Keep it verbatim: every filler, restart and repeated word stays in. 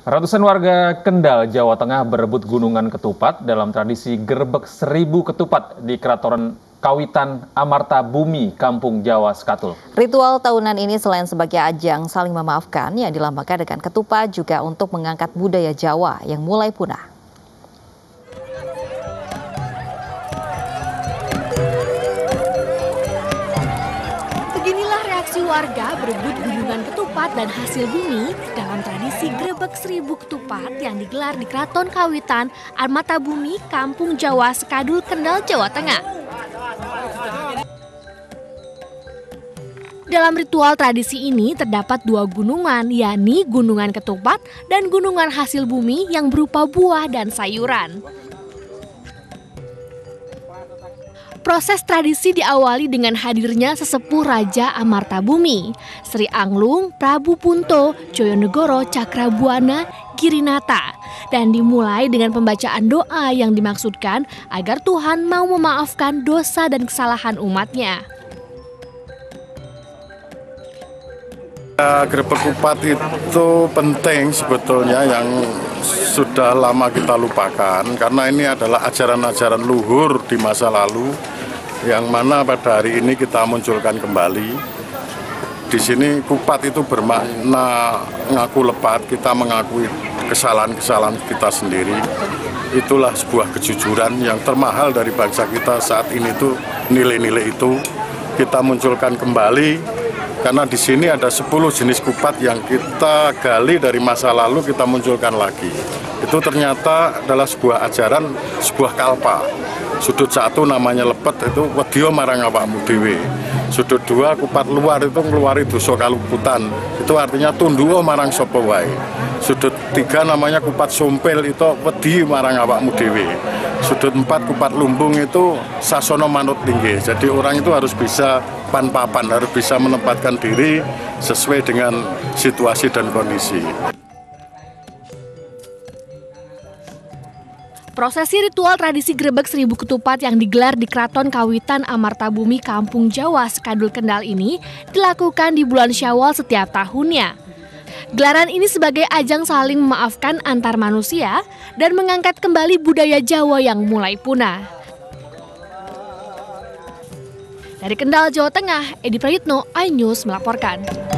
Ratusan warga Kendal, Jawa Tengah berebut gunungan ketupat dalam tradisi Grebeg seribu ketupat di Keraton Kawitan Amarta Bumi, Kampung Jawa, Sekatul. Ritual tahunan ini selain sebagai ajang saling memaafkan yang dilambangkan dengan ketupat juga untuk mengangkat budaya Jawa yang mulai punah. Beginilah reaksi warga berebut gunungan ketupat dan hasil bumi dalam tradisi Grebeg seribu ketupat yang digelar di Keraton Kawitan Amarta Bumi, Kampung Jawa, Sekadul, Kendal, Jawa Tengah. Dalam ritual tradisi ini terdapat dua gunungan, yakni gunungan ketupat dan gunungan hasil bumi yang berupa buah dan sayuran. Proses tradisi diawali dengan hadirnya sesepuh Raja Amarta Bumi, Sri Anglung, Prabu Punto, Coyonegoro, Cakrabuana, Girinata, dan dimulai dengan pembacaan doa yang dimaksudkan agar Tuhan mau memaafkan dosa dan kesalahan umatnya. Grebeg ketupat itu penting sebetulnya yang sudah lama kita lupakan karena ini adalah ajaran-ajaran luhur di masa lalu yang mana pada hari ini kita munculkan kembali. Di sini kupat itu bermakna ngaku lepat, kita mengakui kesalahan-kesalahan kita sendiri. Itulah sebuah kejujuran yang termahal dari bangsa kita saat ini tuh nilai-nilai itu kita munculkan kembali. Karena di sini ada sepuluh jenis kupat yang kita gali dari masa lalu kita munculkan lagi. Itu ternyata adalah sebuah ajaran, sebuah kalpa. Sudut satu namanya lepet itu wedya marang awakmu dhewe. Sudut dua kupat luar itu ngeluari dosa kaluputan. Itu artinya tunduh marang sapa wae. Sudut tiga namanya kupat sumpil itu wedi marang awakmu dhewe. Sudut empat kupat lumbung itu sasono manut linggih. Jadi orang itu harus bisa pan-papan, harus bisa menempatkan diri sesuai dengan situasi dan kondisi. Prosesi ritual tradisi Grebeg seribu ketupat yang digelar di Keraton Kawitan Amarta Bumi, Kampung Jawa, Sekadul, Kendal ini dilakukan di bulan Syawal setiap tahunnya. Gelaran ini sebagai ajang saling memaafkan antar manusia dan mengangkat kembali budaya Jawa yang mulai punah. Dari Kendal, Jawa Tengah, Edi Prayitno, iNews melaporkan.